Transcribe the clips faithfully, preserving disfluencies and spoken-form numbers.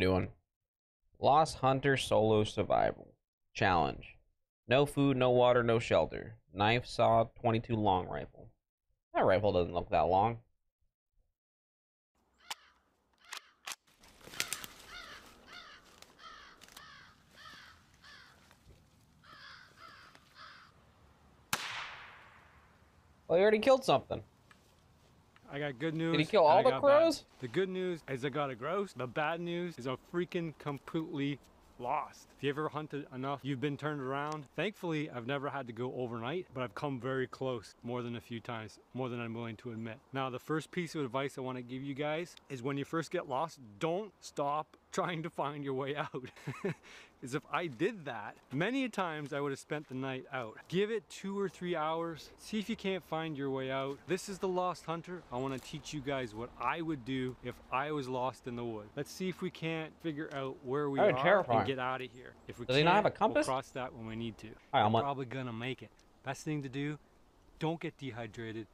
we doing? Lost Hunter Solo Survival Challenge. No food, no water, no shelter. Knife, saw, twenty-two long rifle. That rifle doesn't look that long. Well, he already killed something. I got good news. Did he kill all the crows? Bad. The good news is I got a gross. The bad news is I'm freaking completely lost. If you ever hunted enough, you've been turned around. Thankfully, I've never had to go overnight, but I've come very close more than a few times, more than I'm willing to admit. Now, the first piece of advice I want to give you guys is when you first get lost, don't stop trying to find your way out. Because if I did that, many times I would have spent the night out. Give it two or three hours, see if you can't find your way out. This is The Lost Hunter. I want to teach you guys what I would do if I was lost in the wood. Let's see if we can't figure out where we oh, are terrifying. And get out of here. If we Does can't, he not have a compass? We'll cross that when we need to. Right, I'm We're probably gonna make it. Best thing to do, don't get dehydrated,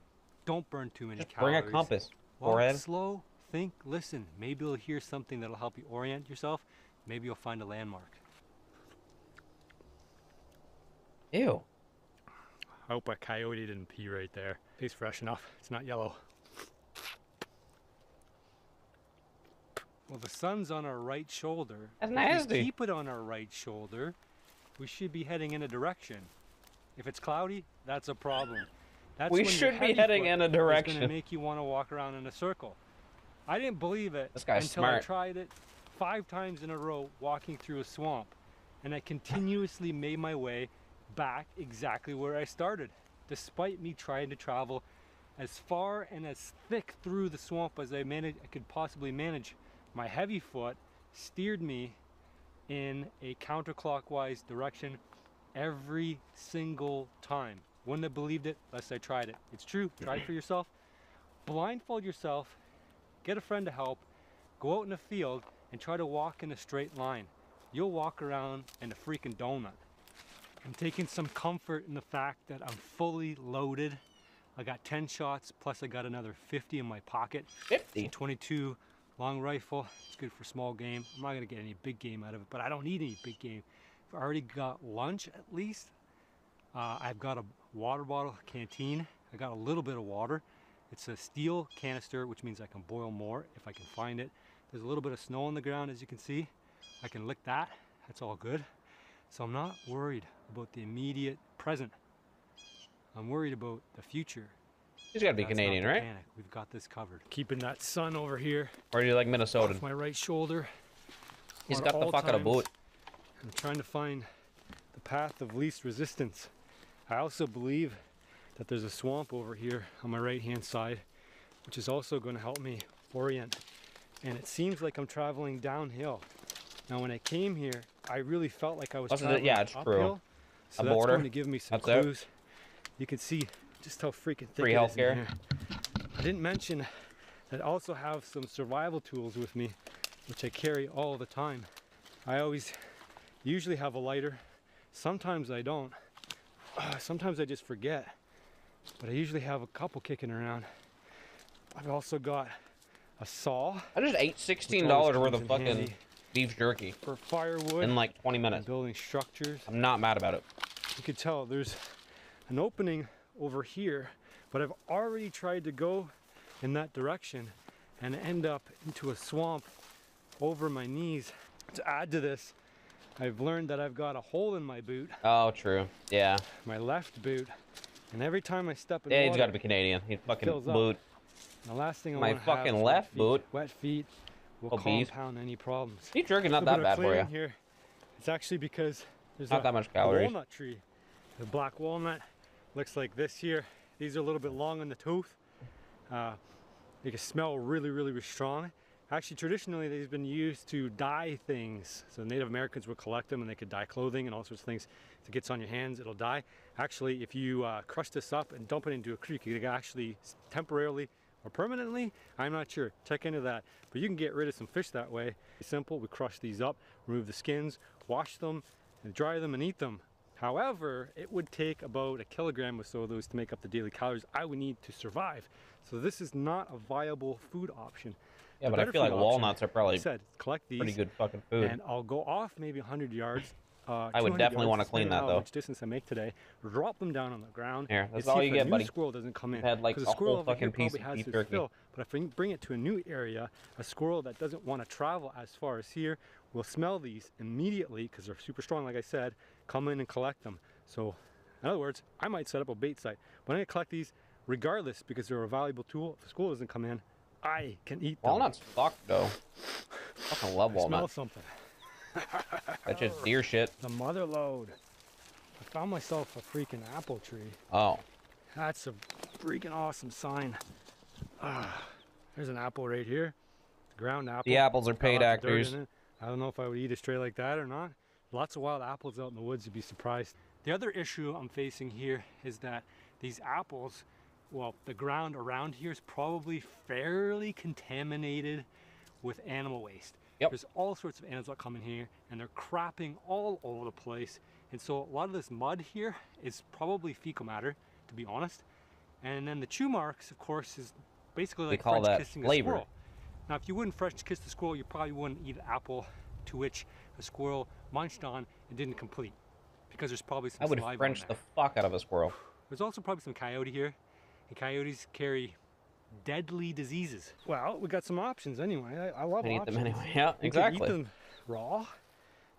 don't burn too many Just calories. Bring a compass. Walk slow, think, listen. Maybe you'll hear something that'll help you orient yourself. Maybe you'll find a landmark. Ew. I hope a coyote didn't pee right there. He's fresh enough. It's not yellow. Well, the sun's on our right shoulder. That's nasty. If we keep it on our right shoulder, we should be heading in a direction. If it's cloudy, that's a problem. That's we should be heading in a direction. It's going to make you want to walk around in a circle. I didn't believe it this guy's until smart. I tried it five times in a row walking through a swamp. And I continuously made my way back exactly where I started, despite me trying to travel as far and as thick through the swamp as I managed I could possibly manage. My heavy foot steered me in a counterclockwise direction every single time. Wouldn't have believed it unless I tried it. It's true. Try it for yourself. Blindfold yourself, get a friend to help, go out in the field and try to walk in a straight line. You'll walk around in a freaking donut. I'm taking some comfort in the fact that I'm fully loaded. I got ten shots, plus I got another fifty in my pocket. fifty? twenty-two long rifle. It's good for small game. I'm not gonna get any big game out of it, but I don't need any big game. I've already got lunch at least. Uh, I've got a water bottle, canteen. I got a little bit of water. It's a steel canister, which means I can boil more if I can find it. There's a little bit of snow on the ground, as you can see. I can lick that. That's all good. So I'm not worried about the immediate present. I'm worried about the future. He's got to be Canadian, right? Panic. We've got this covered. Keeping that sun over here. Or do you like Minnesotan? My right shoulder. He's got the fuck out of boot. I'm trying to find the path of least resistance. I also believe that there's a swamp over here on my right-hand side, which is also going to help me orient. And it seems like I'm traveling downhill. Now, when I came here, I really felt like I was Wasn't traveling it? Yeah, it's uphill. True. So a that's border. Going to give me some that's clues. It. You can see just how freaking thick Free it is in here. I didn't mention that I also have some survival tools with me, which I carry all the time. I always usually have a lighter. Sometimes I don't. Uh, sometimes I just forget. But I usually have a couple kicking around. I've also got a saw. I just ate sixteen dollars worth of fucking... Handy. Beef jerky for firewood in like twenty minutes. Building structures. I'm not mad about it. You could tell there's an opening over here, but I've already tried to go in that direction and end up into a swamp over my knees. To add to this, I've learned that I've got a hole in my boot. Oh, true. Yeah. My left boot. And every time I step in yeah, water, he's got to be Canadian. He's fucking boot. The last thing I my fucking have left boot. Wet feet. Will Obese. Compound any problems. Beef jerky not that bad for you. Here. It's actually because there's not a, that much calories. Walnut tree. The black walnut looks like this here. These are a little bit long in the tooth. Uh, they can smell really, really strong. Actually, traditionally, they've been used to dye things. So Native Americans would collect them and they could dye clothing and all sorts of things. If it gets on your hands, it'll dye. Actually, if you uh, crush this up and dump it into a creek, you can actually temporarily or permanently, I'm not sure. Check into that. But you can get rid of some fish that way. It's simple. We crush these up, remove the skins, wash them, and dry them and eat them. However, it would take about a kilogram or so of those to make up the daily calories I would need to survive. So this is not a viable food option. Yeah, but I feel like walnuts are probably said, collect these, pretty good fucking food. And I'll go off maybe one hundred yards. Uh, I would definitely want to clean that though. Which distance I make today? Drop them down on the ground. Here, that's all you get, buddy. Squirrel doesn't come in. Had like a whole fucking piece of beef jerky. But if we bring it to a new area, a squirrel that doesn't want to travel as far as here will smell these immediately because they're super strong. Like I said, come in and collect them. So, in other words, I might set up a bait site, but I'm gonna collect these regardless because they're a valuable tool. If a squirrel doesn't come in, I can eat them. Walnuts fuck though. I fucking love walnuts. Smell something. That's just deer shit. The mother load. I found myself a freaking apple tree. Oh. That's a freaking awesome sign. Ah, there's an apple right here. Ground apple. The apples are paid actors. I don't know if I would eat a stray like that or not. Lots of wild apples out in the woods, you'd be surprised. The other issue I'm facing here is that these apples, well, the ground around here is probably fairly contaminated with animal waste. Yep. There's all sorts of animals that come in here and they're crapping all over the place. And so a lot of this mud here is probably fecal matter, to be honest. And then the chew marks, of course, is basically like French kissing a squirrel. Now, if you wouldn't French kiss the squirrel, you probably wouldn't eat an apple to which a squirrel munched on and didn't complete. Because there's probably some saliva. I would French the fuck out of a squirrel. There's also probably some coyote here. And coyotes carry deadly diseases. Well, we got some options anyway. I, I love options. Eat them anyway. Yeah, exactly. You can eat them raw.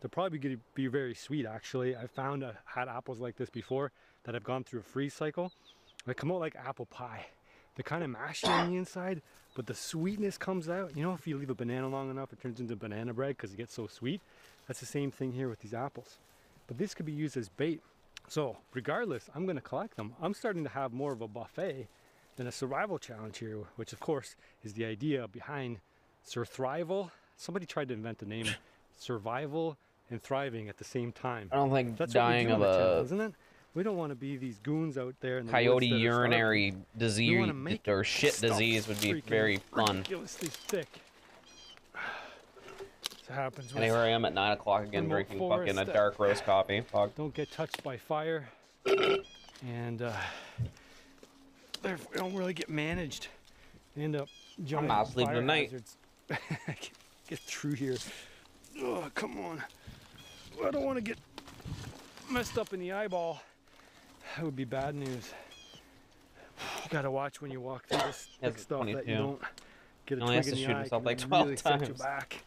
They're probably going to be very sweet, actually. I found I had apples like this before that have gone through a freeze cycle. They come out like apple pie. They're kind of mashed on the inside, but the sweetness comes out. You know, if you leave a banana long enough, it turns into banana bread because it gets so sweet. That's the same thing here with these apples. But this could be used as bait. So regardless, I'm going to collect them. I'm starting to have more of a buffet than a survival challenge here, which of course is the idea behind surthrival. Somebody tried to invent the name survival and thriving at the same time. I don't think that's dying of a, isn't it? We don't want to be these goons out there. In the coyote urinary disease or shit disease would be very fun. Ridiculously thick. It happens. And here I am at nine o'clock again, drinking fucking a dark roast coffee. Fuck. Don't get touched by fire, and. Uh, They don't really get managed. They end up jumping. I'm not sleeping tonight. Get, get through here. Oh, come on. I don't want to get messed up in the eyeball. That would be bad news. You gotta watch when you walk through this thick stuff that you don't get a twig in the eye. Like twelve really times. You back.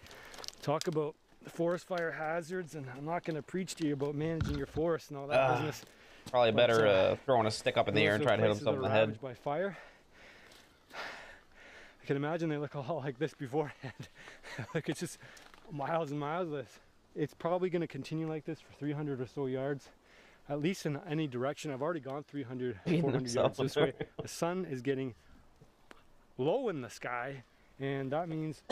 Talk about the forest fire hazards, and I'm not gonna preach to you about managing your forest and all that uh. business. Probably better uh, throwing a stick up in the air and trying to hit himself in the head. By fire. I can imagine they look a lot like this beforehand. Like it's just miles and miles of this. It's probably going to continue like this for three hundred or so yards, at least in any direction. I've already gone three hundred, four hundred yards this way. The sun is getting low in the sky, and that means,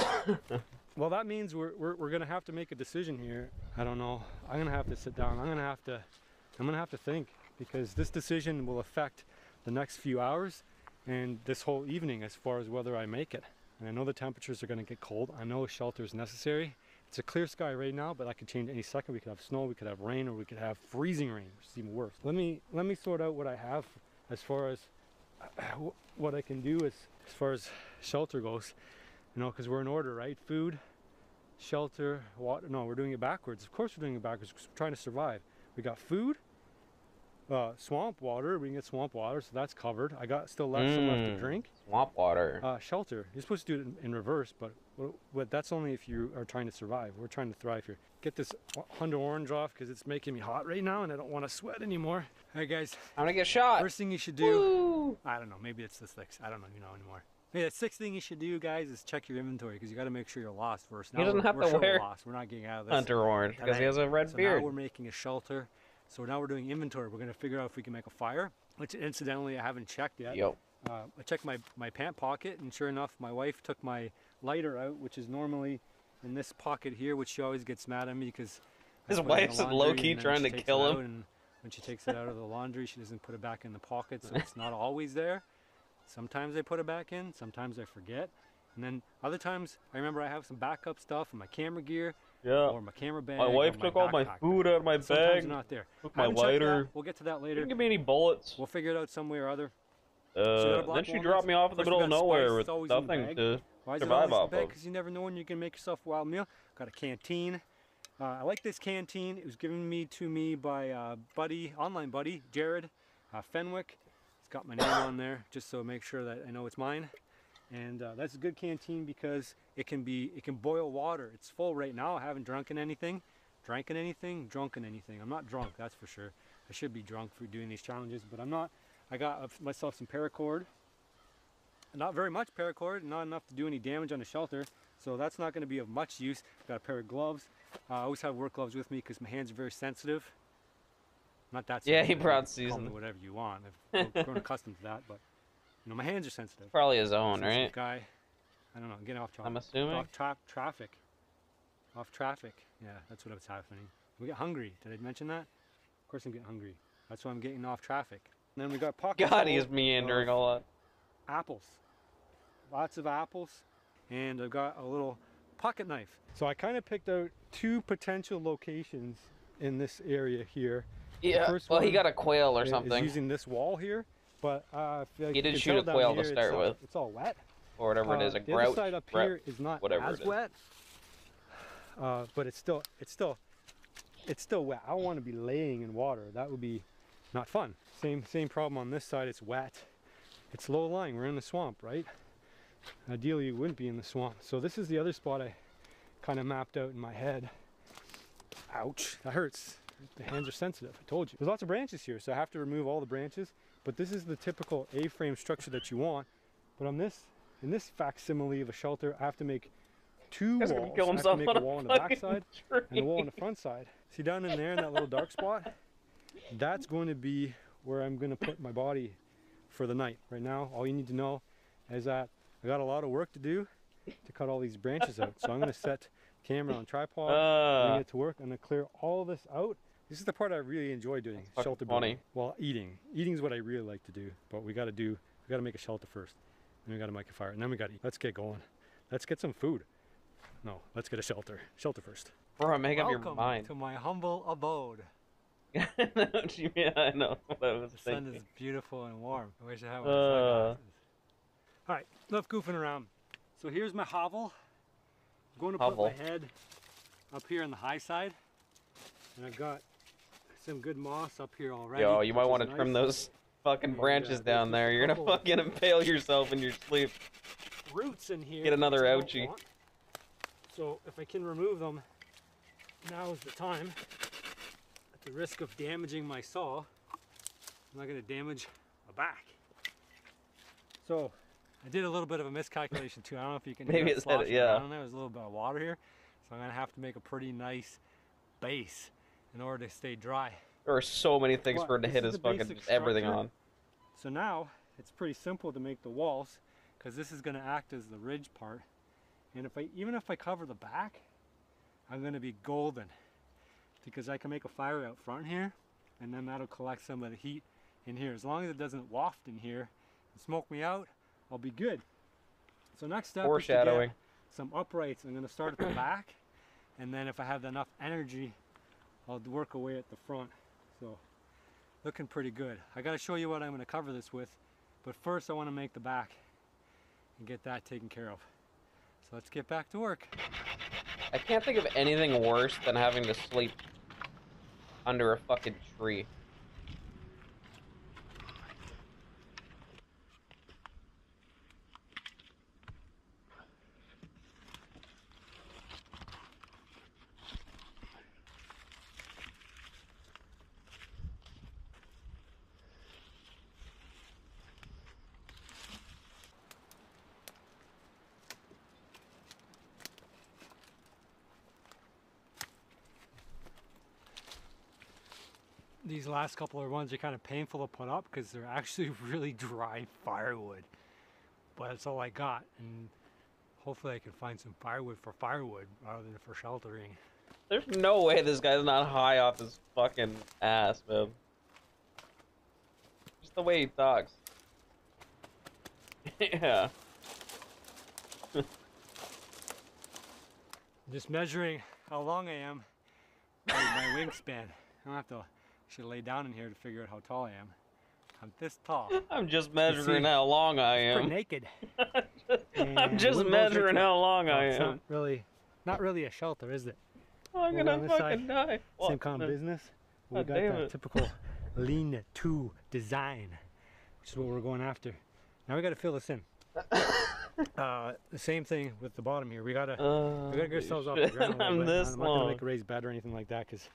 well, that means we're we're, we're going to have to make a decision here. I don't know. I'm going to have to sit down. I'm going to have to. I'm going to have to think. Because this decision will affect the next few hours and this whole evening as far as whether I make it. And I know the temperatures are going to get cold. I know a shelter is necessary. It's a clear sky right now, but that could change any second. We could have snow, we could have rain, or we could have freezing rain, which is even worse. Let me let me sort out what I have as far as what I can do as, as far as shelter goes. You know, because we're in order, right? Food, shelter, water. No, we're doing it backwards. Of course we're doing it backwards because we're trying to survive. We got food. Uh, swamp water, we can get swamp water, so that's covered. I got still left mm, some left to drink. Swamp water. Uh, shelter. You're supposed to do it in, in reverse, but, but that's only if you are trying to survive. We're trying to thrive here. Get this Honda orange off because it's making me hot right now, and I don't want to sweat anymore. All right, guys. I'm gonna get shot. First thing you should do. Woo! I don't know. Maybe it's the sixth. I don't know. You know anymore. Yeah, the sixth thing you should do, guys, is check your inventory because you got to make sure you're lost first. Now he doesn't we're, have we're to sure wear. We're lost. We're not getting out of this. Hunter orange because he has a red so beard. Now we're making a shelter. So now we're doing inventory. We're going to figure out if we can make a fire, which incidentally I haven't checked yet. Yo. Uh, I checked my, my pant pocket, and sure enough, my wife took my lighter out, which is normally in this pocket here, which she always gets mad at me because... His wife's low-key trying to kill him. And when she takes it out of the laundry, she doesn't put it back in the pocket, so it's not always there. Sometimes I put it back in, sometimes I forget. And then other times, I remember I have some backup stuff and my camera gear. Yeah. Or my camera bag. My wife took all my food out of my bag. Not there. Took my lighter. We'll get to that later. Didn't give me any bullets. We'll figure it out some way or other. Uh, then she dropped me off in the middle of nowhere with nothing to Why is it always in the bed? Because you never know when you can make yourself a wild meal. Got a canteen. Uh, I like this canteen. It was given me to me by uh, buddy, online buddy, Jared uh, Fenwick. It's got my name on there just so make sure that I know it's mine. And uh, that's a good canteen because it can be, it can boil water. It's full right now. I haven't drunken anything, drinking anything, drunken anything. I'm not drunk, that's for sure. I should be drunk for doing these challenges, but I'm not. I got myself some paracord. Not very much paracord, not enough to do any damage on the shelter, so that's not going to be of much use. Got a pair of gloves. Uh, I always have work gloves with me because my hands are very sensitive. Not that sensitive. Yeah, he brought season. Whatever you want. I've grown accustomed to that, but you know my hands are sensitive. Probably his own, right? Guy, I don't know. I'm getting off topic. I'm assuming. Off tra traffic. Off traffic. Yeah, that's what was happening. We get hungry. Did I mention that? Of course I'm getting hungry. That's why I'm getting off traffic. And then we got pockets. God, he's meandering a lot. Apples. Lots of apples. And I've got a little pocket knife. So I kind of picked out two potential locations in this area here. Yeah, first well, he got a quail or something. Using this wall here, but uh, I feel like he did shoot a quail here, to start it's with. All, it's all wet. Or whatever uh, it is, a the grout. The side up grout, here is not as is. wet, uh, but it's still, it's still, it's still wet. I don't want to be laying in water. That would be not fun. Same, same problem on this side. It's wet. It's low-lying. We're in the swamp, right? Ideally, you wouldn't be in the swamp. So this is the other spot I kind of mapped out in my head. Ouch, that hurts. The hands are sensitive, I told you. There's lots of branches here, so I have to remove all the branches, but this is the typical A-frame structure that you want. But on this, in this facsimile of a shelter, I have to make two walls. I have to make a wall on the back side and a wall on the front side. See down in there in that little dark spot? That's going to be where I'm going to put my body for the night. Right now, all you need to know is that I got a lot of work to do to cut all these branches out. So I'm going to set the camera on tripod, uh, bring it to work. I'm going to clear all this out. This is the part I really enjoy doing, shelter building while eating. Eating is what I really like to do, but we got to do, we got to make a shelter first. Then we got to make a fire, and then we got to eat. Let's get going. Let's get some food. No, let's get a shelter. Shelter first. Bro, make up your mind. Welcome to my humble abode. Yeah, I know. What I was the thinking. Sun is beautiful and warm. I wish I had one of these. All right, enough goofing around. So here's my hovel. I'm going to hovel. put my head up here on the high side. And I've got some good moss up here already. Yo, you might want to nice. trim those fucking branches yeah, down there. You're going to fucking impale yourself in your sleep. Roots in here. Get another ouchie. So if I can remove them, now is the time. At the risk of damaging my saw, I'm not going to damage my back. So I did a little bit of a miscalculation too. I don't know if you can maybe it's it, yeah. I don't know. There's a little bit of water here, so I'm gonna have to make a pretty nice base in order to stay dry. There are so many things but for him to hit his fucking everything on. So now it's pretty simple to make the walls because this is gonna act as the ridge part. And if I even if I cover the back, I'm gonna be golden because I can make a fire out front here, and then that'll collect some of the heat in here. As long as it doesn't waft in here and smoke me out, I'll be good. So next step is to get some uprights. I'm going to start at the back, and then if I have enough energy, I'll work away at the front. So looking pretty good. I got to show you what I'm going to cover this with, but first I want to make the back and get that taken care of. So let's get back to work. I can't think of anything worse than having to sleep under a fucking tree. These last couple of ones are kind of painful to put up because they're actually really dry firewood, but that's all I got, and hopefully I can find some firewood for firewood rather than for sheltering. There's no way this guy's not high off his fucking ass, man. Just the way he talks. Yeah. Just measuring how long I am by my wingspan. I don't have to. Should lay down in here to figure out how tall I am. I'm this tall. I'm just measuring see, how long I am. Pretty naked. I'm just measuring how long I am. Not really, not really a shelter, is it? I'm well, gonna fucking side, die. Well, same kind of business. We got that it. typical lean-to design, which is what we're going after. Now we got to fill this in. uh, the same thing with the bottom here. We gotta, uh, we gotta get ourselves off the ground. I'm bit. this I'm not long. gonna make a raised bed or anything like that, cause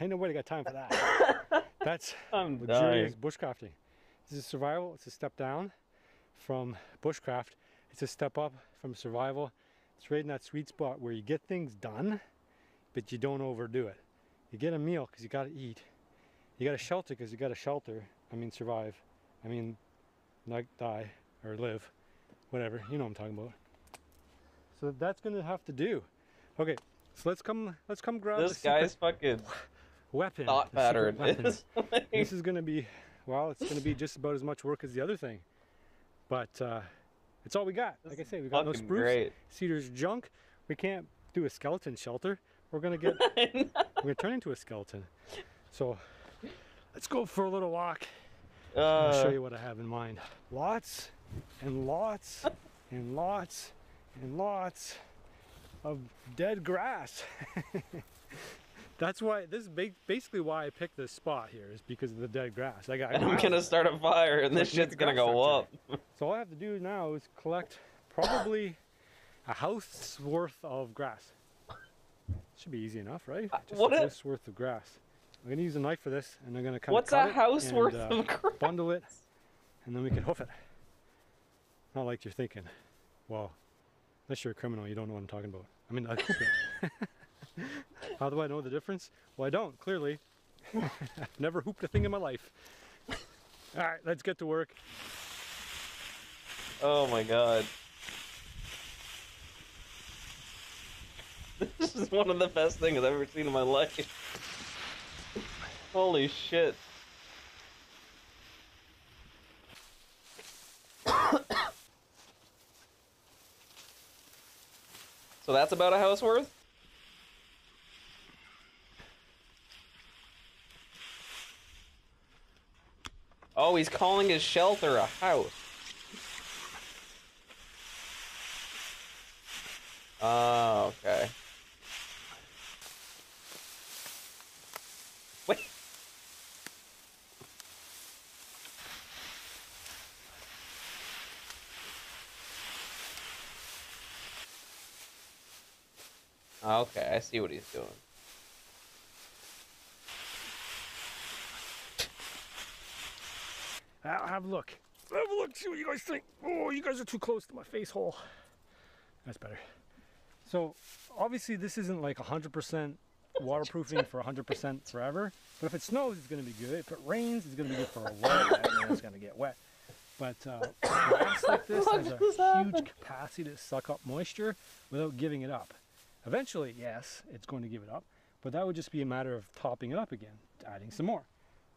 ain't nobody got time for that. That's I'm luxurious dying. bushcrafting. This is survival. It's a step down from bushcraft. It's a step up from survival. It's right in that sweet spot where you get things done, but you don't overdo it. You get a meal because you gotta eat. You gotta shelter because you gotta shelter. I mean, survive. I mean, not die or live, whatever. You know what I'm talking about. So that's gonna have to do. Okay, so let's come. Let's come grab this guy's fucking weapon. Thought pattern. Is like... This is gonna be. Well, it's gonna be just about as much work as the other thing, but uh, it's all we got. Like I say, we got no spruce. Great. Cedar's junk. We can't do a skeleton shelter. We're gonna get. We're gonna turn into a skeleton. So let's go for a little walk. Uh, I'll show you what I have in mind. Lots and lots and lots and lots of dead grass. That's why this is basically why I picked this spot here, is because of the dead grass. I got. And I'm gonna start a fire, and this shit's gonna go up. So all I have to do now is collect probably a house's worth of grass. Should be easy enough, right? Just what a house's worth of grass. I'm gonna use a knife for this, and I'm gonna kind What's of a house and, worth uh, of grass? Bundle it, and then we can hoof it. Not like you're thinking. Well, unless you're a criminal, you don't know what I'm talking about. I mean, I hoof it. How do I know the difference? Well, I don't. Clearly, I've never hooped a thing in my life. All right, let's get to work. Oh my God. This is one of the best things I've ever seen in my life. Holy shit. So that's about a house worth? Oh, he's calling his shelter a house. Oh, okay. Okay, I see what he's doing. I'll have a look. Have a look, see what you guys think. Oh, you guys are too close to my face hole. That's better. So, obviously this isn't like one hundred percent waterproofing for one hundred percent forever. But if it snows, it's going to be good. If it rains, it's going to be good for a while. And then it's going to get wet. But uh, grass like this has a huge capacity to suck up moisture without giving it up. Eventually, yes, it's going to give it up, but that would just be a matter of topping it up again, adding some more.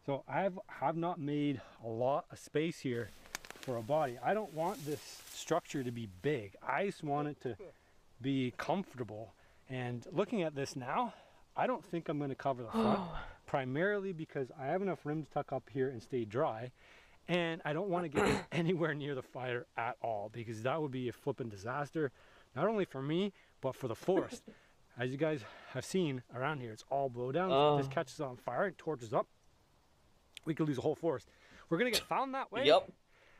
So I've have not made a lot of space here for a body. I don't want this structure to be big. I just want it to be comfortable. And looking at this now, I don't think I'm going to cover the front, primarily because I have enough room to tuck up here and stay dry. And I don't want to get anywhere near the fire at all, because that would be a flipping disaster, not only for me, but for the forest. As you guys have seen around here, it's all blowdowns. Oh. This catches on fire, it torches up. We could lose a whole forest. We're gonna get found that way. Yep.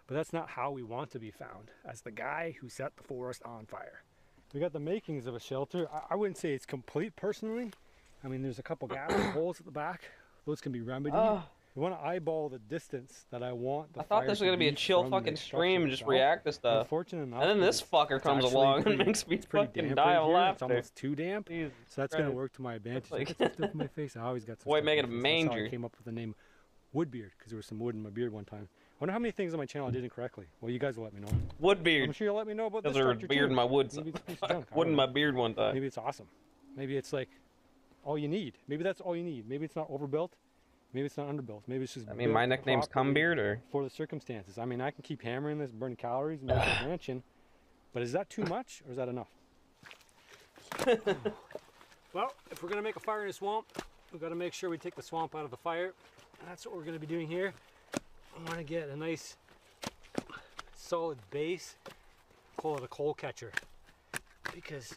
But that's not how we want to be found, as the guy who set the forest on fire. We got the makings of a shelter. I, I wouldn't say it's complete personally. I mean, there's a couple gaps and holes at the back. Those can be remedied. Oh. You want to eyeball the distance that I want. The I thought this was gonna be a chill fucking stream and just react to stuff. Enough, and then this fucker comes along pretty, and makes me fucking die of laughter. It's almost too damp, Jesus so that's Christ. gonna work to my advantage. Like... I got my face. I always got. Boy, making a manger. I came up with the name Woodbeard because there was some wood in my beard one time. I wonder how many things on my channel I did incorrectly. Well, you guys will let me know. Woodbeard. I'm sure you'll let me know about this. There was a beard in my wood. Wood in my beard one time. Maybe it's awesome. Maybe it's like all you need. Maybe that's all you need. Maybe it's not overbuilt. Maybe it's not underbuilt. Maybe it's just. I mean, my nickname's Cumbeard, or for the circumstances. I mean, I can keep hammering this, burning calories, and ranching, but is that too much or is that enough? Well, if we're gonna make a fire in a swamp, we've got to make sure we take the swamp out of the fire. And that's what we're gonna be doing here. I want to get a nice solid base, call it a coal catcher, because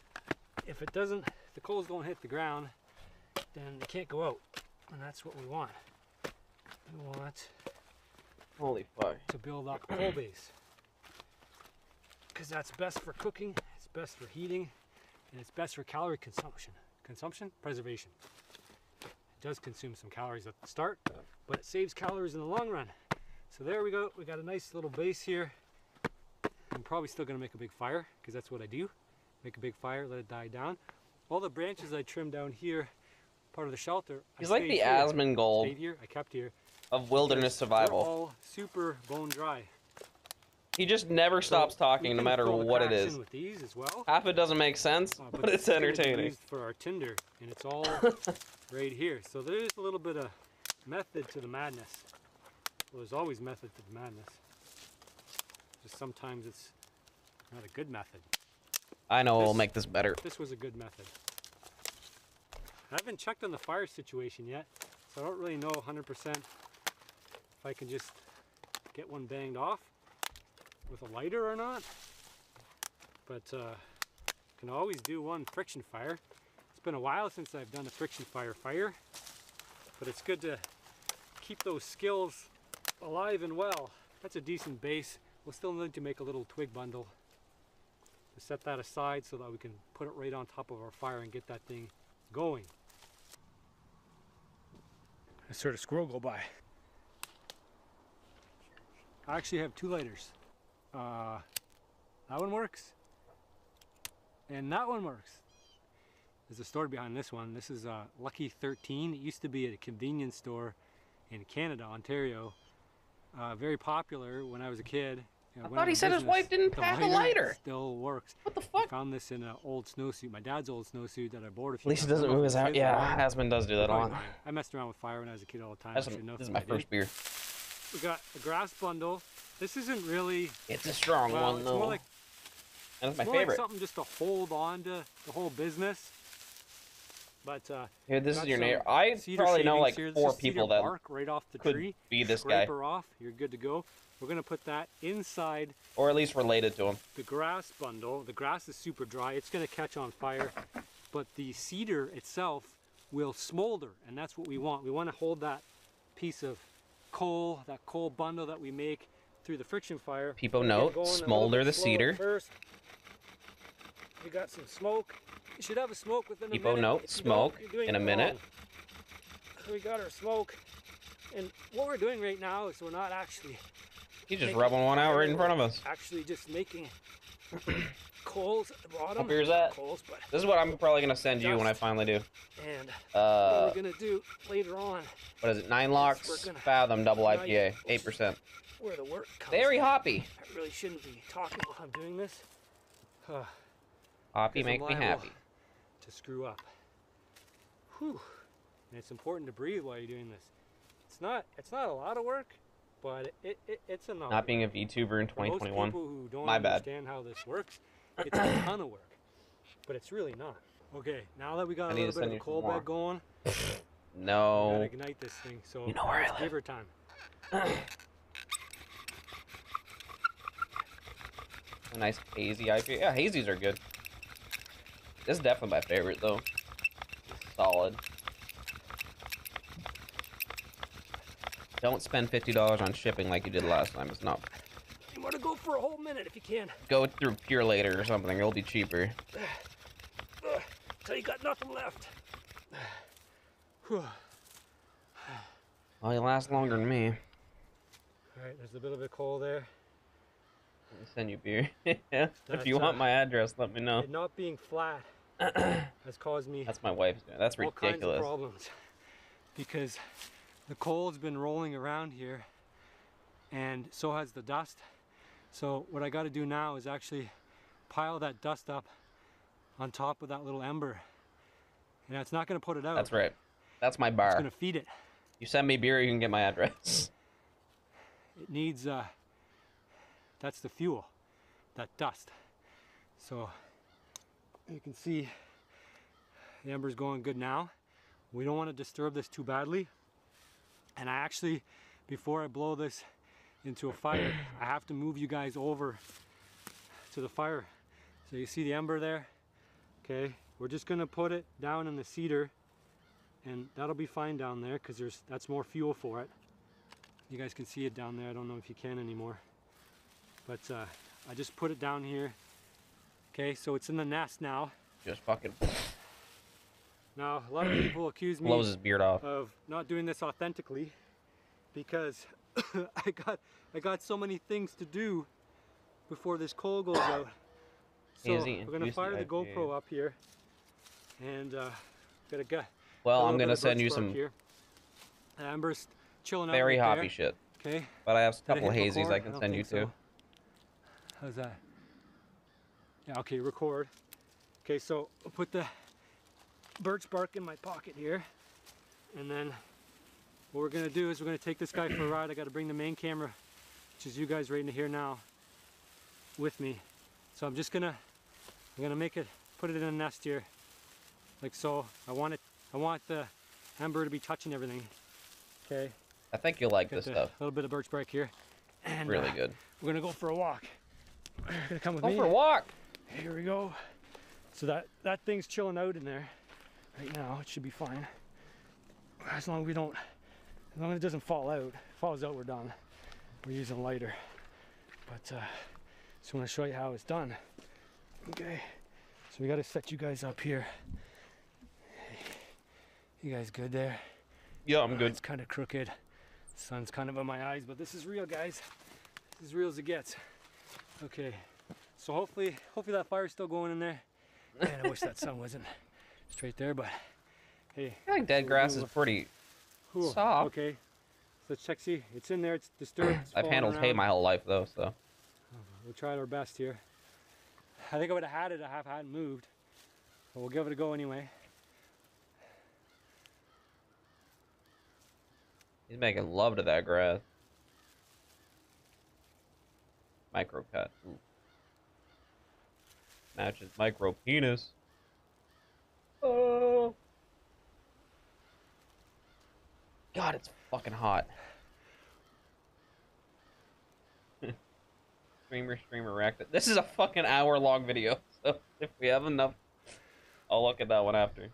if it doesn't, if the coals don't hit the ground, then they can't go out, and that's what we want. We want Holy fuck. to build up a coal base, because that's best for cooking, it's best for heating, and it's best for calorie consumption. Consumption? Preservation. It does consume some calories at the start, but it saves calories in the long run. So there we go, we got a nice little base here. I'm probably still gonna make a big fire, because that's what I do. Make a big fire, let it die down. All the branches I trimmed down here, part of the shelter. He's like the Asmongold. I stayed here, I kept here. Of wilderness survival. They're all super bone dry. He just never stops talking, no matter what it is. With these as well. Half it doesn't make sense, uh, but, but it's entertaining. Used for our tinder, and it's all right here. So there's a little bit of method to the madness. Well, there's always method to the madness. Just sometimes it's not a good method. I know we'll make this better. This was a good method. I haven't checked on the fire situation yet, so I don't really know one hundred percent if I can just get one banged off with a lighter or not. But uh, can always do one friction fire. It's been a while since I've done a friction fire fire, but it's good to keep those skills alive and well. That's a decent base. We'll still need to make a little twig bundle. Set that aside so that we can put it right on top of our fire and get that thing going. I just heard a squirrel go by. I actually have two lighters. Uh, that one works, and that one works. There's a story behind this one. This is a Lucky thirteen. It used to be at a convenience store in Canada, Ontario. Uh, very popular when I was a kid. You know, I thought he said business, his wife didn't pack a lighter. Still works. What the fuck? I found this in an old snowsuit, my dad's old snowsuit that I bought a few times. At least he doesn't move his out. Yeah, Asmund does do that a lot. I messed around with fire when I was a kid all the time. Asmund, know this is my first beer. We got a grass bundle. This isn't really. It's a strong well, one, though. Like, and it's my more favorite. Like something just to hold on to the whole business. But uh, here, this is your neighbor. I probably know like here. four people that bark right off the could tree. be this Scrape guy. Her off, you're good to go. We're gonna put that inside, or at least related to him. The grass bundle. The grass is super dry. It's gonna catch on fire, but the cedar itself will smolder, and that's what we want. We want to hold that piece of coal, that coal bundle that we make through the friction fire. People note, smolder the cedar. First, we got some smoke. You should have a smoke within a minute. People note, smoke in a minute. So we got our smoke, and what we're doing right now is we're not actually. He's just rubbing one out right in front of us. Actually, just making coals at the bottom. What beer is that? Coals, but this is what I'm probably gonna send you when I finally do. And uh, what we're gonna do later on. What is it? Nine Locks Fathom Double I P A, eight percent. Where the work comes. Very hoppy. I really shouldn't be talking while I'm doing this. Huh. Hoppy make me happy. To screw up. Whew. And it's important to breathe while you're doing this. It's not. It's not a lot of work. But it, it, it's enough. Not being a VTuber in twenty twenty-one. For most people who don't My understand bad. how this works, it's a ton of work, but it's really not. Okay, now that we got I a little bit of coal bed going, no, we gotta ignite this thing. So you know where I live. Give her time. A nice hazy I P A. Yeah, hazies are good. This is definitely my favorite though. Solid. Don't spend fifty dollars on shipping like you did last time. It's not. You want to go for a whole minute if you can. Go through Pure later or something. It'll be cheaper. Uh, till you got nothing left. Well, you last longer than me. All right, there's a little bit of coal there. Let me send you beer. Yeah. If you want my address, let me know. It not being flat has caused me. That's my wife's. That's all ridiculous. Kinds of problems because. The coal's been rolling around here, and so has the dust. So what I gotta do now is actually pile that dust up on top of that little ember. And it's not gonna put it out. That's right. That's my bar. It's gonna feed it. You send me beer, you can get my address. It needs, uh, that's the fuel, that dust. So you can see the ember's going good now. We don't wanna disturb this too badly. And I actually, before I blow this into a fire. I have to move you guys over to the fire. So you see the ember there? Okay, we're just gonna put it down in the cedar and that'll be fine down there because there's that's more fuel for it. You guys can see it down there. I don't know if you can anymore. But uh, I just put it down here. Okay, so it's in the nest now. Just fucking... Now, a lot of people accuse me blows his beard off. Of not doing this authentically because I got I got so many things to do before this coal goes out. So we're gonna fire the GoPro up here, and uh, gotta go. Well, I'm gonna send you some. Here. Amber's chilling out right there. Very hoppy shit. Okay. But I have a couple hazies I can send you to. How's that? Yeah. Okay. Record. Okay. So I'll put the birch bark in my pocket here, and then what we're gonna do is we're gonna take this guy for a ride. I gotta bring the main camera, which is you guys right in here now, with me. So I'm just gonna, I'm gonna make it, put it in a nest here, like so. I want it, I want the ember to be touching everything. Okay. I think you'll like this stuff. A little bit of birch bark here. And, really uh, good. We're gonna go for a walk. You're gonna come with me. Go for a walk. Here we go. So that that thing's chilling out in there. Right now, it should be fine. As long as we don't, as long as it doesn't fall out. If it falls out, we're done. We're using a lighter. But, uh, so I'm gonna show you how it's done. Okay, so we gotta set you guys up here. You guys good there? Yeah, I'm uh, good. It's kind of crooked. The sun's kind of on my eyes, but this is real, guys. This is real as it gets. Okay, so hopefully, hopefully that fire's still going in there. Man, I wish that sun wasn't straight there, but hey, I think dead grass is pretty cool. Soft. Okay, so let's check. See, it's in there. It's disturbed. It's I've handled around. Hay my whole life though, so we'll try our best here. I think I would have had it. I have hadn't moved, but we'll give it a go anyway. He's making love to that grass. Micro cut. Ooh. Matches micro penis. Oh God, it's fucking hot. Streamer, streamer, rack. This is a fucking hour-long video, so if we have enough, I'll look at that one after.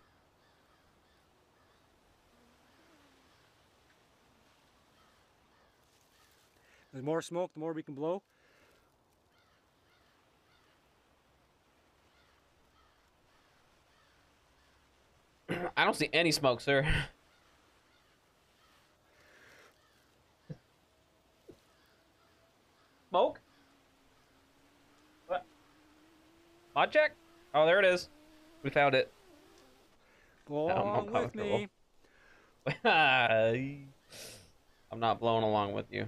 The more smoke, the more we can blow. I don't see any smoke, sir. Smoke? What? Mod check? Oh, there it is. We found it. Blow along with me. I'm not blowing along with you.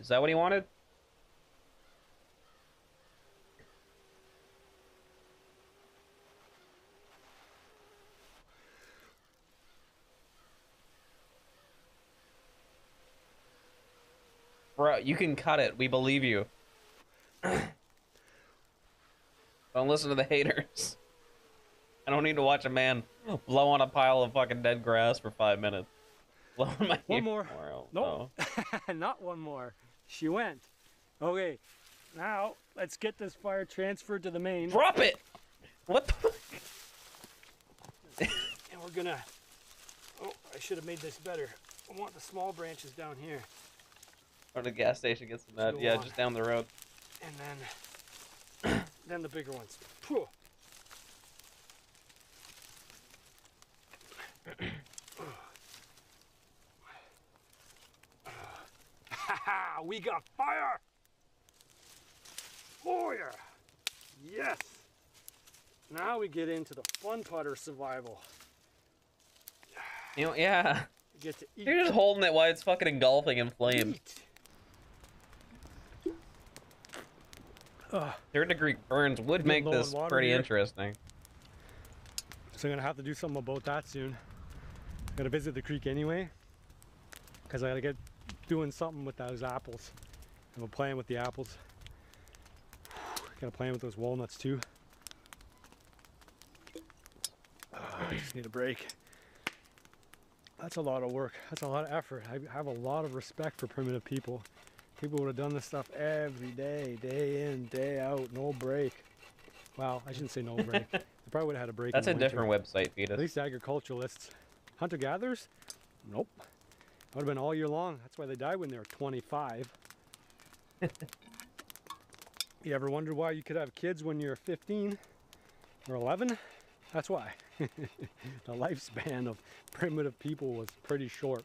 Is that what he wanted? Bro, you can cut it. We believe you. Don't listen to the haters. I don't need to watch a man blow on a pile of fucking dead grass for five minutes. Blowing my one more. Tomorrow. Nope. Oh. Not one more. She went. Okay, now let's get this fire transferred to the main. Drop it! What the? And we're gonna... Oh, I should have made this better. I want the small branches down here. Or the gas station gets them out. Yeah, on. Just down the road. And then... then the bigger ones. We got fire! Oh yeah! Yes! Now we get into the fun part of survival. You know, yeah. You get to eat. You're just holding it while it's fucking engulfing in flame. Uh, Third degree burns would make this pretty here. Interesting. So I'm gonna have to do something about that soon. I'm gonna visit the creek anyway. Cause I gotta get doing something with those apples. And we're playing with the apples. Gotta play with those walnuts too. Oh, I just need a break. That's a lot of work. That's a lot of effort. I have a lot of respect for primitive people. People would have done this stuff every day, day in, day out, no break. Wow, I shouldn't say no break. They probably would have had a break. That's a different website, Vita. At least agriculturalists. Hunter-gatherers? Nope. That would have been all year long. That's why they died when they were twenty-five. You ever wonder why you could have kids when you're fifteen or eleven? That's why. The lifespan of primitive people was pretty short.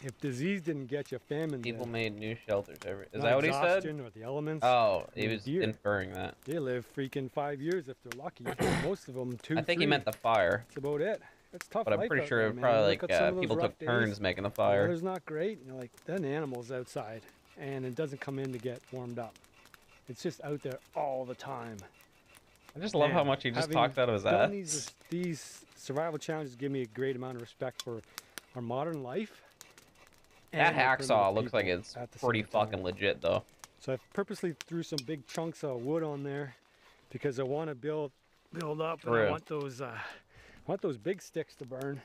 If disease didn't get you, famine did. People made new shelters every... Is that what he said? Or the elements. Oh, he was deer. Inferring that. They live freaking five years if they're lucky. Most of them, two, I think three. He meant the fire. That's about it. It's tough. But I'm pretty sure there, probably like uh, people took days. turns making the fire. The weather's not great. And you're like, then animals outside. And it doesn't come in to get warmed up. It's just out there all the time. I just love Man, how much he just talked out of his ass. These, these survival challenges give me a great amount of respect for our modern life. That hacksaw looks like it's pretty fucking legit, though. So I purposely threw some big chunks of wood on there because I want to build build up. And I want those uh, I want those big sticks to burn,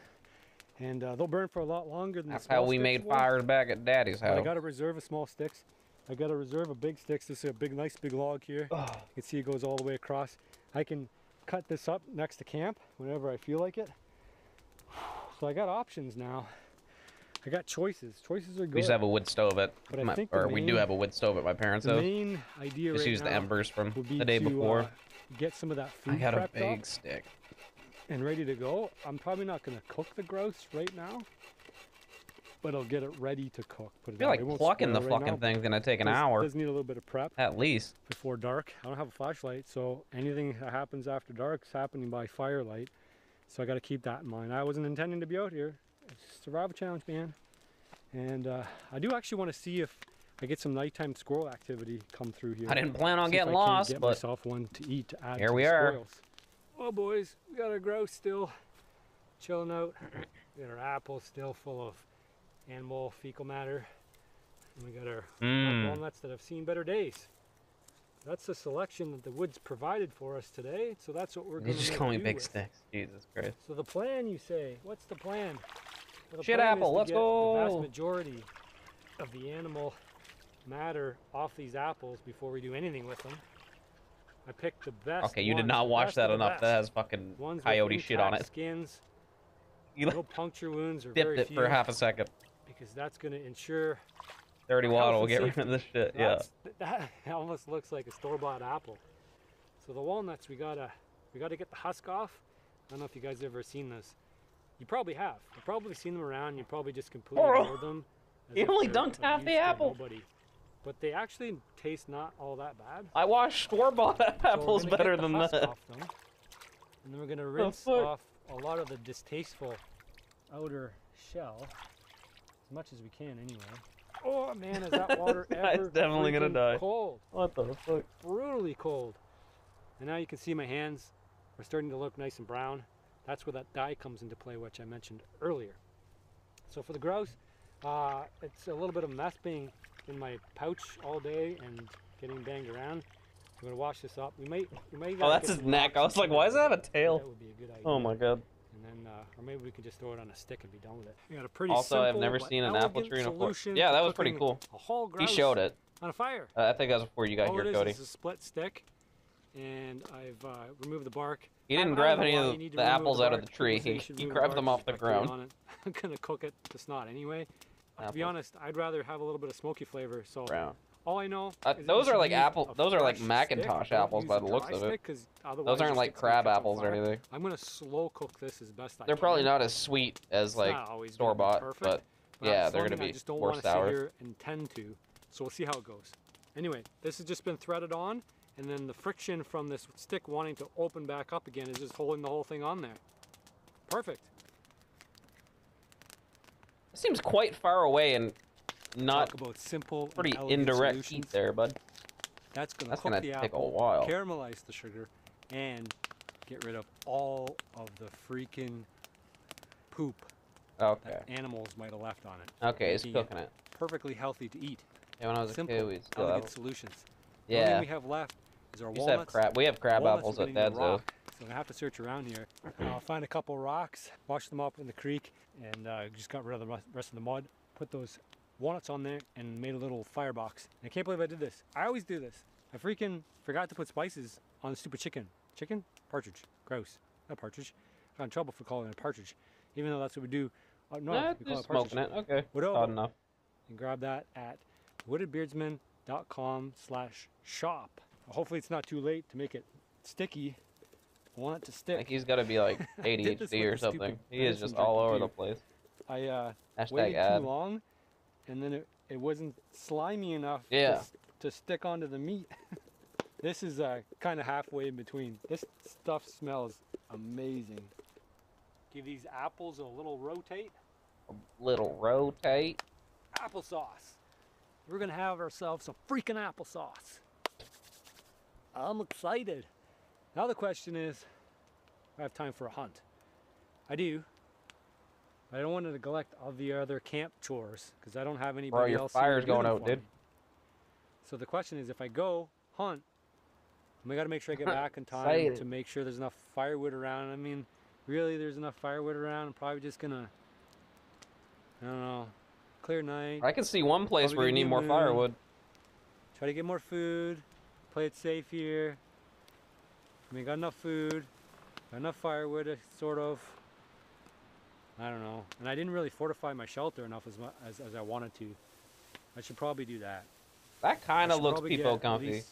and uh, they'll burn for a lot longer than. That's the small how we made wood. fires back at Daddy's house. But I got a reserve of small sticks. I got a reserve of big sticks. This is a big, nice big log here. Oh. You can see it goes all the way across. I can cut this up next to camp whenever I feel like it. So I got options now. I got choices. Choices are good. We used to have a wood stove at, but my, I think or main, we do have a wood stove at my parents' house. The main idea Just right use the embers from the day to, before. Uh, get some of that food I got a big stick. And ready to go. I'm probably not going to cook the grouse right now, but I'll get it ready to cook. Put it I feel like plucking the right fucking now, thing's going to take an hour. It does need a little bit of prep. At least. Before dark. I don't have a flashlight, so anything that happens after dark is happening by firelight. So I got to keep that in mind. I wasn't intending to be out here. Survival challenge, man, and uh, I do actually want to see if I get some nighttime squirrel activity come through here. I didn't plan on getting lost, get but myself one to eat to add here to we squirrels. are. Well, boys, we got our grouse still chilling out. We got our apples still full of animal fecal matter, and we got our mm. walnuts that have seen better days. That's the selection that the woods provided for us today, so that's what we're going to do. You just call me big with. sticks, Jesus Christ. So the plan, you say? What's the plan? Well, the Shit plan apple, let's go! The vast majority of the animal matter off these apples before we do anything with them. I picked the best. Okay, you ones, did not watch that enough. That has fucking ones coyote shit on it. Skins. You no puncture wounds or very it few for half a second. Because that's going to ensure. thirty watt will get rid of this shit. That's, yeah. That almost looks like a store-bought apple. So the walnuts, we gotta we gotta get the husk off. I don't know if you guys have ever seen those. You probably have. You've probably seen them around. You probably just completely ignored them. You only dunked half the apple. Nobody. But they actually taste not all that bad. I wash store-bought apples so better than that. Off them, and then we're gonna rinse oh, off a lot of the distasteful outer shell, as much as we can, anyway. Oh man, is that water ever it's definitely gonna die. Cold. What the fuck? Brutally cold. And now you can see my hands are starting to look nice and brown. That's where that dye comes into play, which I mentioned earlier. So for the grouse, uh, it's a little bit of a mess being in my pouch all day and getting banged around. I'm gonna wash this up. We might, we might. Oh, that's his neck. I was like, why is that a tail? That would be a good idea. Oh my god. And then, uh, or maybe we could just throw it on a stick and be done with it. We got a pretty also, simple, I've never seen an apple tree in a forest. Yeah, that was pretty cool. A whole grouse he showed it on a fire. Uh, I think that was before you got All here, it is, Cody. It's a split stick, and I've uh, removed the bark. He didn't I, grab I any of the, the apples the out of the tree. He, he grabbed the them off the ground. I'm gonna cook it to snot anyway. Uh, to be honest, I'd rather have a little bit of smoky flavor. So. Brown. All I know uh, those are like apple those are like Macintosh apples by the looks of it. Those aren't like crab apples or anything. I'm gonna slow cook this as best I can. They're probably not as sweet as like store bought, but yeah, they're gonna be four sour and tend to. So we'll see how it goes. Anyway, this has just been threaded on, and then the friction from this stick wanting to open back up again is just holding the whole thing on there. Perfect. It seems quite far away and not Talk about simple pretty indirect solutions. heat there, bud. That's gonna, That's cook gonna the take apple, a while. Caramelize the sugar, and get rid of all of the freaking poop okay. that animals might have left on it. Okay, it's cooking it. Perfectly healthy to eat. Yeah, when I was simple, a kid, we still elegant solutions. Yeah. The only we have left is our walnuts. Have crab. We have crab walnuts apples at Dad's though. So I have to search around here. I'll find a couple rocks, wash them up in the creek, and uh, just got rid of the rest of the mud. Put those walnuts on there and made a little firebox. And I can't believe I did this. I always do this. I freaking forgot to put spices on the stupid chicken. Chicken? Partridge. Gross. Not partridge. I got in trouble for calling it a partridge, even though that's what we do. Uh, no, nah, we call it partridge. Smoking it. Okay. Odd enough. And grab that at wooded beardsman dot com slash shop. Hopefully it's not too late to make it sticky. I want it to stick. I think he's got to be like A D H D or something. He is just all over the place. I uh, waited too long, and then it, it wasn't slimy enough yeah. to, to stick onto the meat. This is uh, kind of halfway in between. This stuff smells amazing. Give these apples a little rotate. A little rotate. Applesauce. We're going to have ourselves some freaking applesauce. I'm excited. Now the question is, I have time for a hunt. I do, but I don't want to neglect all the other camp chores because I don't have anybody Bro, your else. Your fire's going out, dude. So the question is, if I go hunt, I got to make sure I get back in time to make sure there's enough firewood around. I mean, really, there's enough firewood around. I'm probably just gonna, I don't know, clear night. I can see one place probably where you need more firewood. Try to get more food. Play it safe here. I mean, got enough food, got enough firewood, sort of. I don't know. And I didn't really fortify my shelter enough as much as, as I wanted to. I should probably do that. That kind of looks people comfy.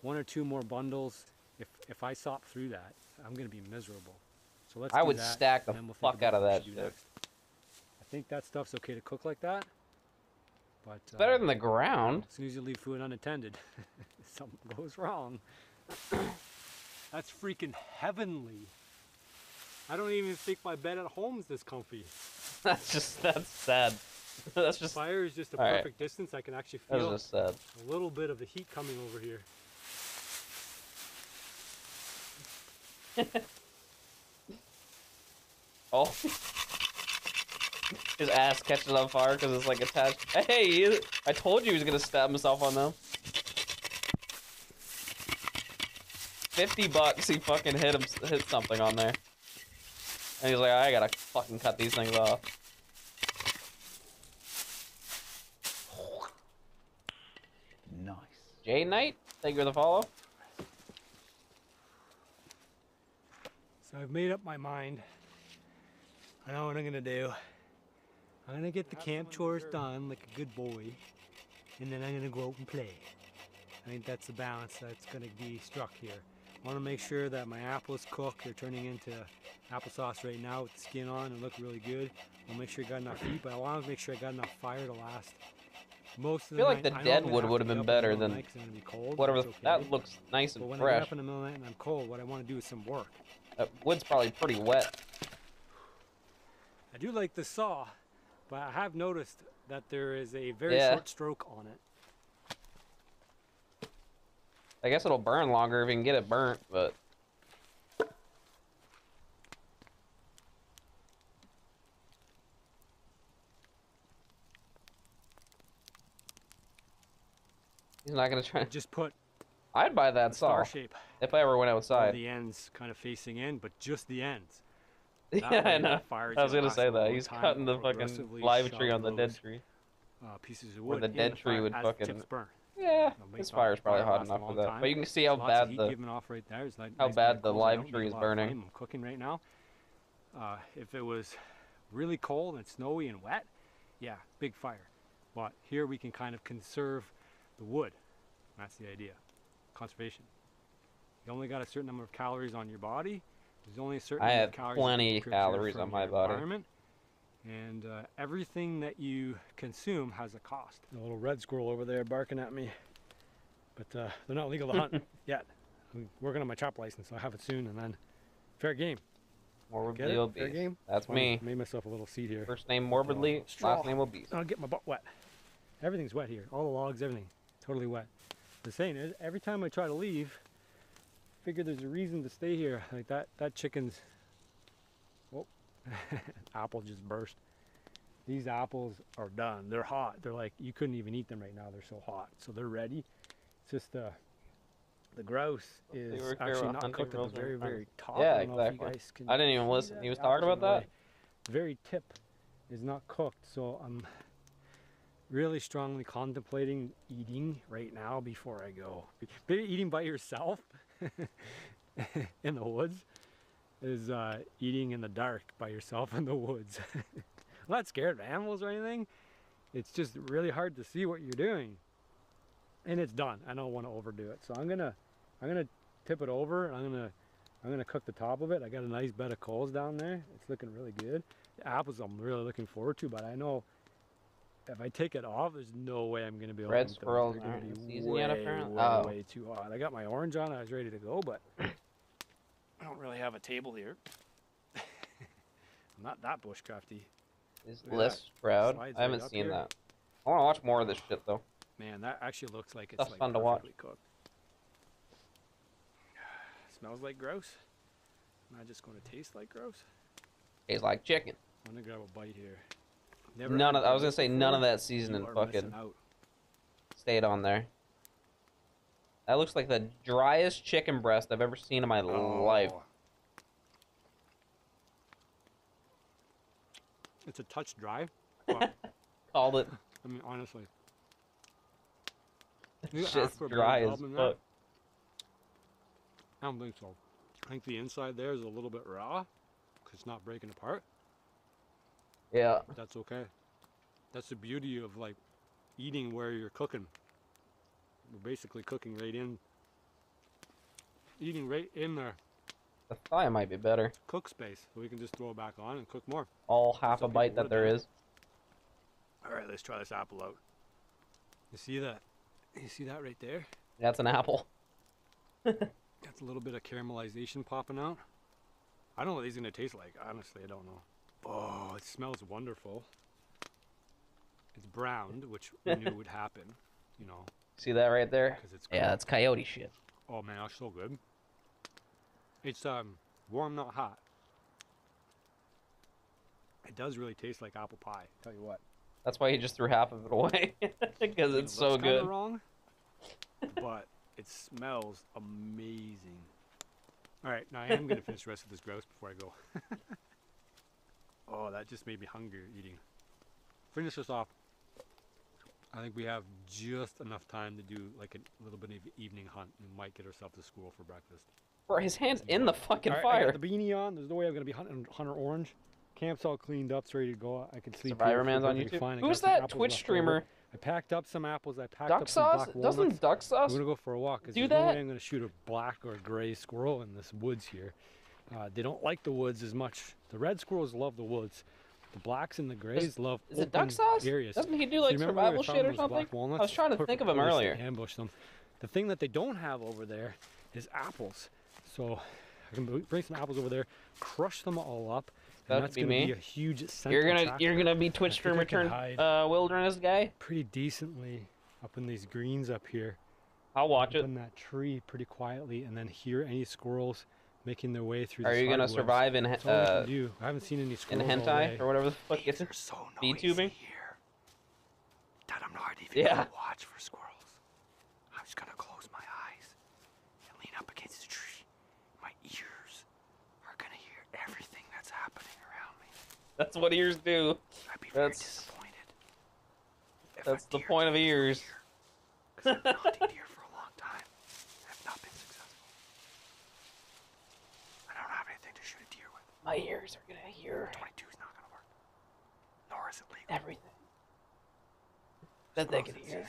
One or two more bundles. If if I sop through that, I'm gonna be miserable. So let's. I would stack the fuck out of that shit. I think that stuff's okay to cook like that. But it's better uh, than the ground. As soon as you leave food unattended, something goes wrong. That's freaking heavenly. I don't even think my bed at home's this comfy. That's just, that's sad. That's just. Fire is just a perfect right. distance. I can actually feel just sad. a little bit of the heat coming over here. Oh. His ass catches on fire because it's like attached. Hey, I told you he was going to stab himself on them. fifty bucks, he fucking hit him, hit something on there. And he's like, I gotta fucking cut these things off. Nice. Jay Knight, thank you for the follow. So I've made up my mind. I know what I'm gonna do. I'm gonna get the camp chores done like a good boy. And then I'm gonna go out and play. I think that's the balance that's gonna be struck here. I want to make sure that my apples cook. They're turning into applesauce right now with the skin on and look really good. I'll make sure I got enough heat, but I want to make sure I got enough fire to last most of the night. I feel like the dead wood would have been better than whatever. That looks nice and fresh. But when I get up in the middle of the night and I'm cold, what I want to do is some work. That wood's probably pretty wet. I do like the saw, but I have noticed that there is a very short stroke on it. I guess it'll burn longer if you can get it burnt, but... He's not gonna try... Just put... I'd buy that saw shape if I ever went outside. The ends kind of facing in, but just the ends. That yeah, I know. I was gonna say that. He's cutting the fucking live tree on the dead tree. Uh, pieces of wood. Where the dead tree would fucking... Yeah, this fire is probably hot enough for that. Time. But you can see how bad the giving off right there is like, how nice bad the live tree is burning. I'm cooking right now. Uh, if it was really cold and snowy and wet, yeah, big fire. But here we can kind of conserve the wood. That's the idea, conservation. You only got a certain number of calories on your body. There's only a certain. I have plenty of calories on my body. And uh, everything that you consume has a cost. A little red squirrel over there barking at me, but uh, they're not legal to hunt yet. I'm working on my chop license, so I have it soon, and then fair game. Morbidly obese. Fair game. That's well, me. I made myself a little seat here. First name morbidly, uh, last name obese. I'll get my butt wet. Everything's wet here. All the logs, everything, totally wet. The thing is, every time I try to leave, I figure there's a reason to stay here. Like that, that chicken's. Oh. Apple just burst. These apples are done. They're hot. They're like, you couldn't even eat them right now. They're so hot. So they're ready. It's just uh, the grouse is actually not cooked at the very, very top. Yeah, exactly. I didn't even listen. He was talking about that? The very tip is not cooked, so I'm really strongly contemplating eating right now before I go. Maybe eating by yourself in the woods is uh, eating in the dark by yourself in the woods. I'm not scared of animals or anything. It's just really hard to see what you're doing. And it's done. I don't want to overdo it. So I'm gonna I'm gonna tip it over, and I'm gonna I'm gonna cook the top of it. I got a nice bed of coals down there. It's looking really good. The apples I'm really looking forward to, but I know if I take it off, there's no way I'm gonna be able to. Red squirrels aren't in season yet, apparently. Oh. Way too hot. I got my orange on. I was ready to go, but I don't really have a table here. I'm not that bushcrafty. Is List Sprout? I haven't right seen here. That. I want to watch more of this shit though. Man, that actually looks like it's That's like fun to watch. Cooked. Smells like grouse. Not just going to taste like grouse. Tastes like chicken. I'm gonna grab a bite here. Never none of I was gonna say none of that seasoning fucking out. Stayed on there. That looks like the driest chicken breast I've ever seen in my oh. life. It's a touch dry. Wow. Called it. I mean, honestly. Shit's dry as fuck. I don't think so. I think the inside there is a little bit raw, because it's not breaking apart. Yeah. But that's okay. That's the beauty of like eating where you're cooking. We're basically cooking right in. Eating right in there. The thigh might be better. Cook space. So we can just throw it back on and cook more. All half Some a bite that there done. Is. Alright, let's try this apple out. You see that? You see that right there? That's an apple. That's a little bit of caramelization popping out. I don't know what these are going to taste like. Honestly, I don't know. Oh, it smells wonderful. It's browned, which we knew would happen. You know. See that right there? It's yeah, that's coyote shit. Oh man, that's so good. It's um warm, not hot. It does really taste like apple pie. I'll tell you what. That's why you just threw half of it away, because it's so good. Wrong, but it smells amazing. All right, now I am going to finish the rest of this grouse before I go. Oh, that just made me hungry eating. Finish this off. I think we have just enough time to do like a little bit of evening hunt. We might get ourselves to school for breakfast. Bro, his hand's in the fucking right, fire. I got the beanie on. There's no way I'm going to be hunting Hunter Orange. Camp's all cleaned up, it's ready to go. I can sleep. Survivor Man's on YouTube. Who's that Twitch streamer? I packed up some apples. I packed duck up some black walnuts. Doesn't duck sauce? I'm gonna go for a walk. Do that. No I'm gonna shoot a black or a gray squirrel in this woods here. Uh, they don't like the woods as much. The red squirrels love the woods. The blacks and the grays is, love. Is it duck sauce? Areas. Doesn't he do like so survival shit or something? I was trying to think of him earlier. Ambush them. The thing that they don't have over there is apples. So I can bring some apples over there, crush them all up. That that's gonna be, me. be a huge. You're gonna factor. you're gonna be Twitch streamer turned uh, wilderness guy. Pretty decently up in these greens up here. I'll watch up it. In that tree, pretty quietly, and then hear any squirrels making their way through. Are you gonna woods. survive in? That's uh, all I, do. I haven't seen any squirrels. In hentai or whatever the fuck it's so VTubing. Here that I'm not even yeah. gonna watch for squirrels. I'm just gonna close my eyes and lean up against the tree. My ears are gonna hear everything that's happening. That's what ears do. I'd be very that's disappointed if that's the point of ears. Because I've been hunting deer for a long time. I've not been successful. I don't have anything to shoot a deer with. My ears are gonna hear. twenty-two is not gonna work. Nor is it legal. Everything. That they can hear.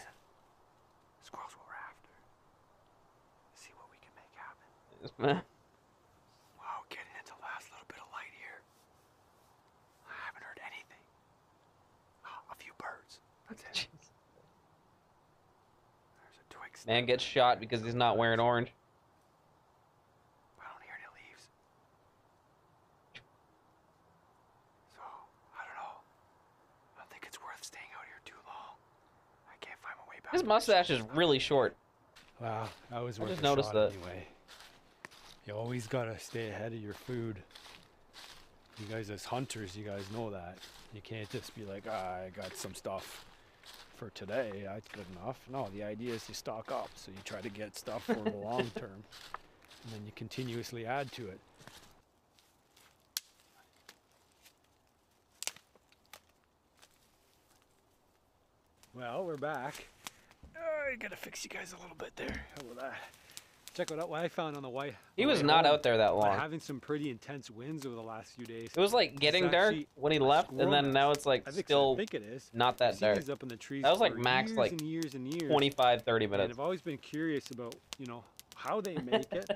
Squirrels what we're after. See what we can make happen. Yes, man. Wow, getting into the last little bit of light here. I haven't heard anything. A few birds. That's it. Jeez. There's a twig. Man gets shot because he's not wearing orange. I don't hear any leaves. So, I don't know. I don't think it's worth staying out here too long. I can't find my way back. His mustache is really short. Wow, I was worth I just noticed that. Anyway. You always gotta stay ahead of your food. You guys as hunters, you guys know that. You can't just be like, ah, I got some stuff. for today, that's good enough. No, the idea is you stock up, so you try to get stuff for the long term, and then you continuously add to it. Well, we're back. Oh, I gotta fix you guys a little bit there. How about that? Check out what I found on the way. He was not out there that long. Having some pretty intense winds over the last few days. It was like getting dark when he left, and then now it's like still not that dark. Up in the trees. That was like max like twenty-five, thirty minutes. And I've always been curious about, you know, how they make it,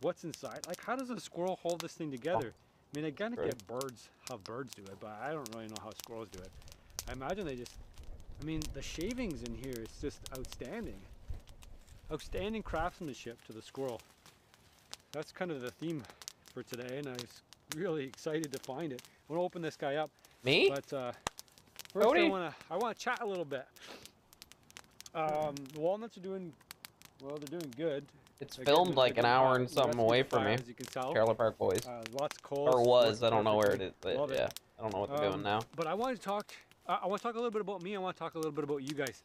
what's inside. Like, how does a squirrel hold this thing together? I mean, I gotta get birds, how birds do it, but I don't really know how squirrels do it. I imagine they just, I mean, the shavings in here is just outstanding. Outstanding craftsmanship to the squirrel. That's kind of the theme for today, and I was really excited to find it. I'm gonna open this guy up. Me? But uh, first Cody? I wanna I wanna chat a little bit. Um, the walnuts are doing well. They're doing good. It's they're filmed like an hour and something away from me. As you can tell, Carolina Park Boys. Uh, lots of coals. Or was I don't know where it is. But yeah, it. I don't know what they're um, doing now. But I want to talk. Uh, I want to talk a little bit about me. I want to talk a little bit about you guys.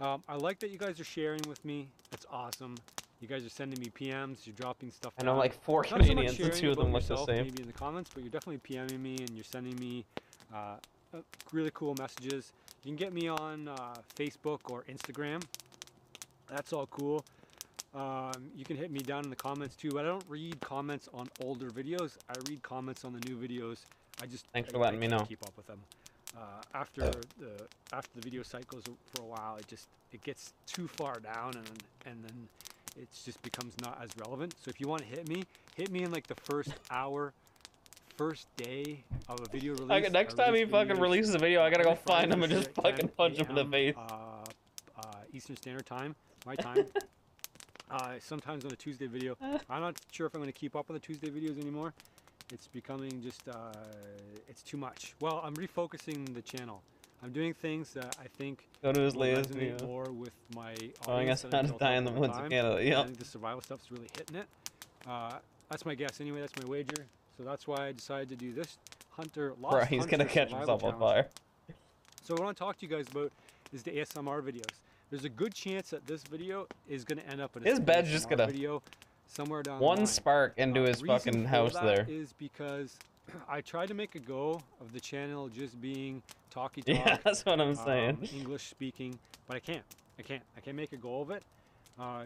Um, I like that you guys are sharing with me. It's awesome. You guys are sending me P Ms. You're dropping stuff. I know, like four Canadians, and two of them look the same. Maybe in the comments, but you're definitely PMing me, and you're sending me uh, really cool messages. You can get me on uh, Facebook or Instagram. That's all cool. Um, you can hit me down in the comments too. But I don't read comments on older videos. I read comments on the new videos. I just thanks for letting me know. Keep up with them. Uh, after the after the video cycles for a while, it just it gets too far down, and and then it just becomes not as relevant. So if you want to hit me, hit me in like the first hour, first day of a video release. Okay, next time he fucking releases a video, I gotta go find him and just fucking punch him in the face. Uh, uh, Eastern Standard Time, my time. uh, sometimes on a Tuesday video, I'm not sure if I'm gonna keep up on the Tuesday videos anymore. It's becoming just, uh, it's too much. Well, I'm refocusing the channel. I'm doing things that I think go to his latest video. More with my audience. Oh, I guess I'm just dying the woods of Canada. Yep. I think the survival stuff's really hitting it. Uh, that's my guess. Anyway, that's my wager. So that's why I decided to do this. Hunter, lost Bro, he's going to catch himself on fire. So what I want to talk to you guys about is the A S M R videos. There's a good chance that this video is going to end up in a his bed's just gonna... video. Somewhere down one line. Spark into uh, his fucking house there is because I tried to make a go of the channel just being talky talk, yeah, that's what I'm saying, um, English speaking, but I can't I can't I can't make a go of it. Uh,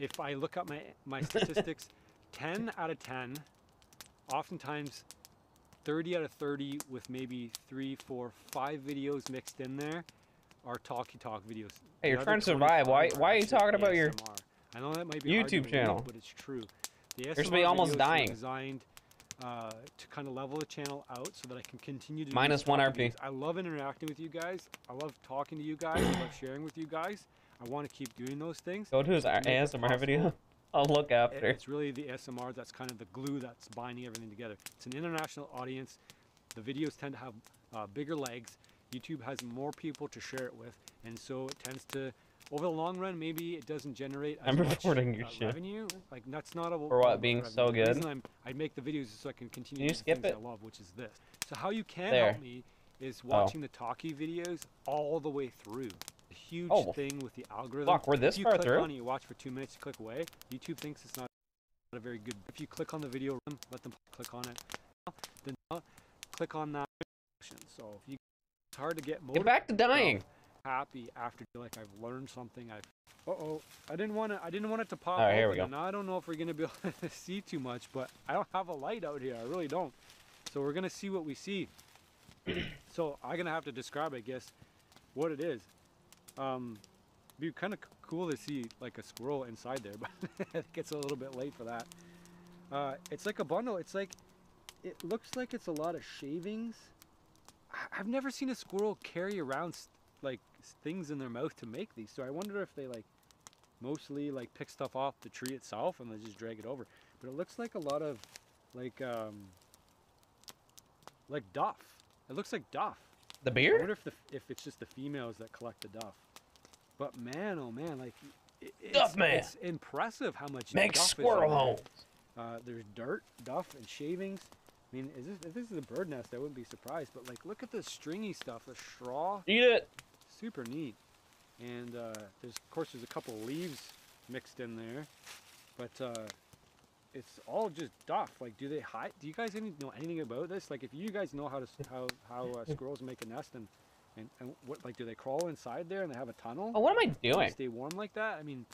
if I look up my my statistics, ten out of ten, oftentimes thirty out of thirty, with maybe three four five videos mixed in there, are talky talk videos. Hey, you're trying to survive. Why why are you talking about A S M R? Your I know that might be YouTube channel, read, but it's true. The S M R videos almost dying. Are designed uh, to kind of level the channel out so that I can continue to minus one R P. Videos. I love interacting with you guys. I love talking to you guys. I love sharing with you guys. I want to keep doing those things. Go to his A S M R video. I'll look after. It's really the A S M R that's kind of the glue that's binding everything together. It's an international audience. The videos tend to have uh, bigger legs. YouTube has more people to share it with, and so it tends to. Over the long run, maybe it doesn't generate as I'm recording much your uh, shit. Revenue. Like, that's not a for what being revenue. So good. I'm, I make the videos so I can continue to skip things it? I love, which is this. So how you can there. Help me is watching oh. the talkie videos all the way through. A huge oh. thing with the algorithm. Fuck, we're this if you far click through. On and you watch for two minutes, click away. YouTube thinks it's not a very good. If you click on the video, let them click on it. Then click on that. So if you, it's hard to get. Motivated. Get back to dying. Um, happy after like I've learned something. I've uh-oh I didn't want to I didn't want it to pop all right, here we go. Now I don't know if we're gonna be able to see too much, but I don't have a light out here. I really don't, so we're gonna see what we see. So I'm gonna have to describe, I guess, what it is. Um be kind of cool to see like a squirrel inside there, but I think it's a little bit late for that. Uh it's like a bundle. It's like it looks like it's a lot of shavings. I I've never seen a squirrel carry around like things in their mouth to make these, so I wonder if they like mostly like pick stuff off the tree itself and they just drag it over. But it looks like a lot of like um like duff. It looks like duff. The beard. I wonder if the if it's just the females that collect the duff. But man, oh man, like it, it's, duff man. It's impressive how much make duff squirrel is holes. There. Uh, there's dirt, duff, and shavings. I mean, is this, if this is a bird nest, I wouldn't be surprised. But like, look at the stringy stuff, the straw. Eat it. Super neat. and uh, there's, of course there's a couple leaves mixed in there, but uh, it's all just duff. Like, do they hide? Do you guys any, know anything about this? Like, if you guys know how to how how uh, squirrels make a nest, and, and and what, like, do they crawl inside there and they have a tunnel? Oh, what am I doing? Stay warm like that? I mean,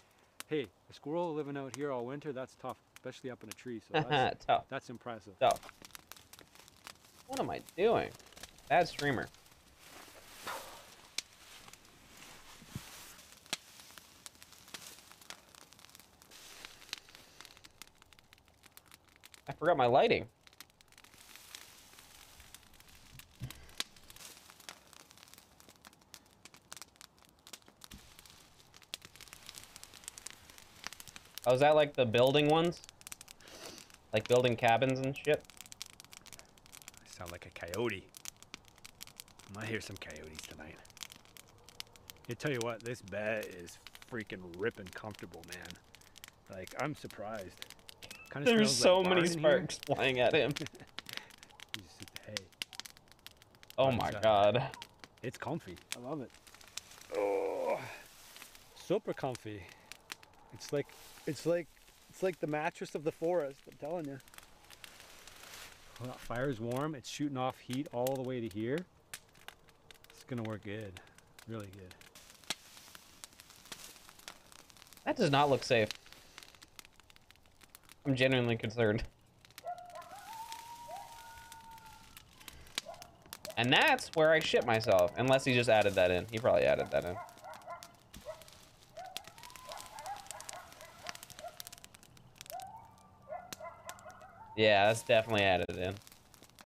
hey, a squirrel living out here all winter, that's tough, especially up in a tree. So that's tough. That's impressive. Tough. What am I doing? Bad streamer. I forgot my lighting. Oh, is that like the building ones? Like building cabins and shit? I sound like a coyote. I might hear some coyotes tonight. I tell you what, this bed is freaking ripping comfortable, man. Like, I'm surprised. Kind of There's so like many sparks here. Flying at him. Hey. Oh my uh, god. It's comfy. I love it. Oh, super comfy. It's like it's like it's like the mattress of the forest, I'm telling you. Well, that fire's warm, it's shooting off heat all the way to here. It's gonna work good. Really good. That does not look safe. I'm genuinely concerned. And that's where I shit myself. Unless he just added that in. He probably added that in. Yeah, that's definitely added in.